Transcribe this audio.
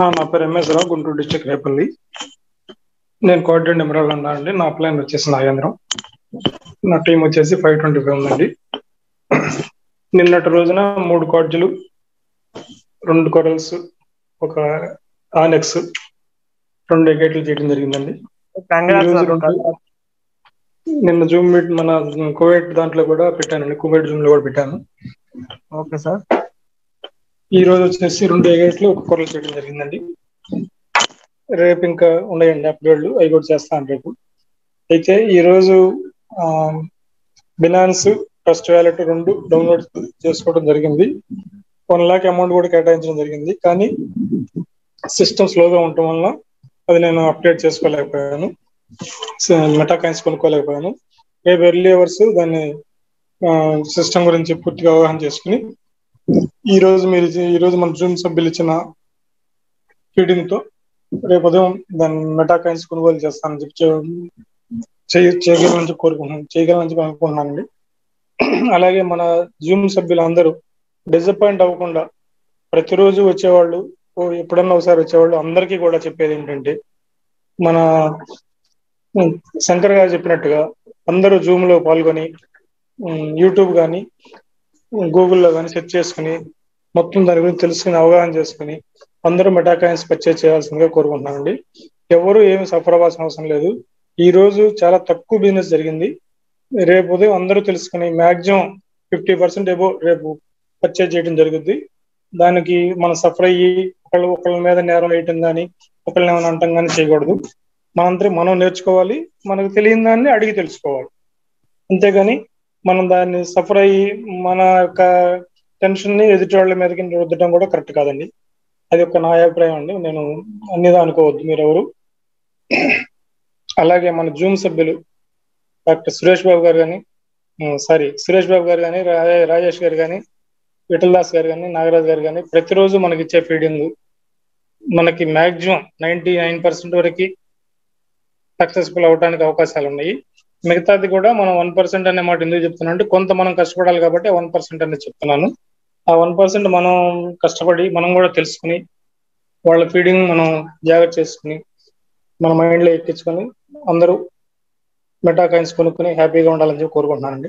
నా పేరు MS Rao, Guntur district Repalle. నేను కోఆర్డినేట్ నెంబర్ ఉన్నా అండి. నా ప్లాన్ వచ్చేసి నాగేంద్రం, నా టీం వచ్చేసి 525 ఉందండి. నిన్నటి రోజున 3 కార్డులు, 2 కొరల్స్, 1 ఆనెక్స్, 2 ఎగైట్లు చేయడం జరిగిందండి. నిన్న జూమ్ మీట్ మన కోవిడ్ దాంట్లో కూడా పెట్టానండి, కోవిడ్ జూమ్ లో కూడా పెట్టాను. Okay sir. ఈ రోజు వచ్చేసి 2 ఎగైట్లు, 1 కొరలు చేయడం జరిగిందండి. రేపు ఇంకా ఉన్నాయండి అప్డేట్లు, అవి కూడా చేస్తాను రేపు. అయితే ఈరోజు బినాన్స్ ట్రస్ట్ వ్యాలెట్ 2 డౌన్లోడ్ చేసుకోవడం జరిగింది. 1 లక్ష అమౌంట్ కూడా కేటాయించడం జరిగింది, కానీ సిస్టమ్ స్లోగా ఉండటం వల్ల అది నేను అప్డేట్ చేసుకోలేకపోయాను, మెటా కాయిన్స్ కొనుక్కోలేకపోయాను. రేపు ఎర్లీ అవర్స్ దాన్ని సిస్టమ్ గురించి పూర్తిగా అవగాహన చేసుకుని ఈరోజు మన జూమ్ సభ్యులు ఇచ్చిన ఫీడింగ్ తో రేపు ఉదయం దాన్ని మెటా కాయిన్స్ కొనుగోలు చేస్తానని చెప్పి చేయగలనుకుంటున్నానండి. అలాగే మన జూమ్ సభ్యులు అందరూ డిసప్పాయింట్ అవ్వకుండా, ప్రతిరోజు వచ్చేవాళ్ళు, ఎప్పుడన్నా ఒకసారి వచ్చేవాళ్ళు, అందరికీ కూడా చెప్పేది ఏంటంటే మన శంకర్ గారు చెప్పినట్టుగా అందరూ జూమ్ లో పాల్గొని యూట్యూబ్ కానీ గూగుల్లో కానీ సెర్చ్ చేసుకుని మొత్తం దాని గురించి తెలుసుకుని అవగాహన చేసుకుని అందరూ మెటా కాయిన్స్ పర్చేజ్ చేయాల్సిందిగా కోరుకుంటున్నానండి. ఎవరు ఏమి సఫర్ అవ్వాల్సిన అవసరం లేదు. ఈ రోజు చాలా తక్కువ బిజినెస్ జరిగింది. రేపు ఉదయం అందరూ తెలుసుకుని మ్యాక్సిమం 50% ఏవో రేపు పర్చేజ్ చేయడం జరుగుద్ది. దానికి మనం సఫర్ అయ్యి ఒకళ్ళ మీద నేరం వేయటం కానీ, ఒకళ్ళని ఏమైనా అంటాం కానీ చేయకూడదు. మనంతా మనం నేర్చుకోవాలి, మనకు తెలియని దాన్ని అడిగి తెలుసుకోవాలి. అంతేగాని మనం దాన్ని సఫర్ అయ్యి మన యొక్క టెన్షన్ని ఎదుటి వాళ్ళ మీదకి రుద్దడం కూడా కరెక్ట్ కాదండి. అది ఒక నా అభిప్రాయం అండి, నేను అన్నిదా అనుకోవద్దు మీరెవరు. అలాగే మన జూమ్ సభ్యులు డాక్టర్ సురేష్ బాబు గారు కానీ రాజేష్ గారు కానీ, విఠల్ దాస్ గారు కానీ, నాగరాజ్ గారు కానీ ప్రతిరోజు మనకి ఇచ్చే ఫీడింగ్ మనకి మ్యాక్సిమం 99% వరకు సక్సెస్ఫుల్ అవడానికి అవకాశాలు ఉన్నాయి. మిగతాది కూడా మనం 1% అనే మాట ఎందుకు చెప్తున్నా అంటే, కొంత మనం కష్టపడాలి కాబట్టి 1% అనేది చెప్తున్నాను. ఆ 1% మనం కష్టపడి మనం కూడా తెలుసుకుని వాళ్ళ ఫీడింగ్ మనం జాగ్రత్త చేసుకుని మన మైండ్లో ఎక్కించుకొని అందరూ మెటా కాయిన్స్ కొనుక్కుని హ్యాపీగా ఉండాలని చెప్పి కోరుకుంటున్నానండి.